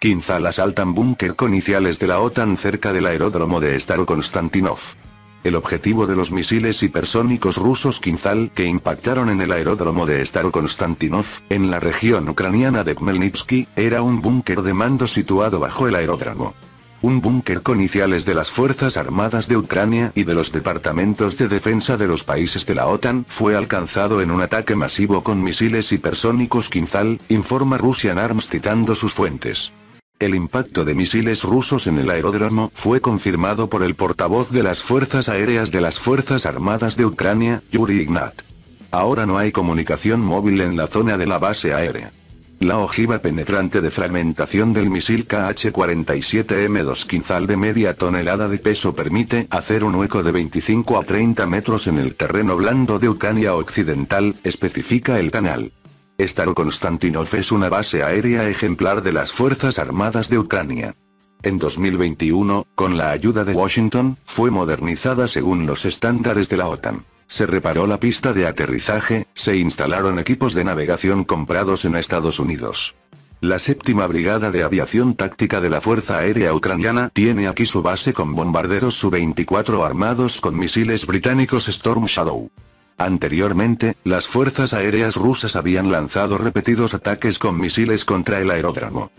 Kinzhal asaltan búnker con iniciales de la OTAN cerca del aeródromo de Starokonstantinov. El objetivo de los misiles hipersónicos rusos Kinzhal que impactaron en el aeródromo de Starokonstantinov, en la región ucraniana de Khmelnitsky, era un búnker de mando situado bajo el aeródromo. Un búnker con iniciales de las Fuerzas Armadas de Ucrania y de los departamentos de defensa de los países de la OTAN fue alcanzado en un ataque masivo con misiles hipersónicos Kinzhal, informa Russian Arms citando sus fuentes. El impacto de misiles rusos en el aeródromo fue confirmado por el portavoz de las Fuerzas Aéreas de las Fuerzas Armadas de Ucrania, Yuri Ignat. Ahora no hay comunicación móvil en la zona de la base aérea. La ojiva penetrante de fragmentación del misil KH-47M2 Kinzhal de media tonelada de peso permite hacer un hueco de 25 a 30 metros en el terreno blando de Ucrania Occidental, especifica el canal. Starokonstantinov es una base aérea ejemplar de las Fuerzas Armadas de Ucrania. En 2021, con la ayuda de Washington, fue modernizada según los estándares de la OTAN. Se reparó la pista de aterrizaje, se instalaron equipos de navegación comprados en Estados Unidos. La Séptima Brigada de Aviación Táctica de la Fuerza Aérea Ucraniana tiene aquí su base con bombarderos Su-24 armados con misiles británicos Storm Shadow. Anteriormente, las fuerzas aéreas rusas habían lanzado repetidos ataques con misiles contra el aeródromo.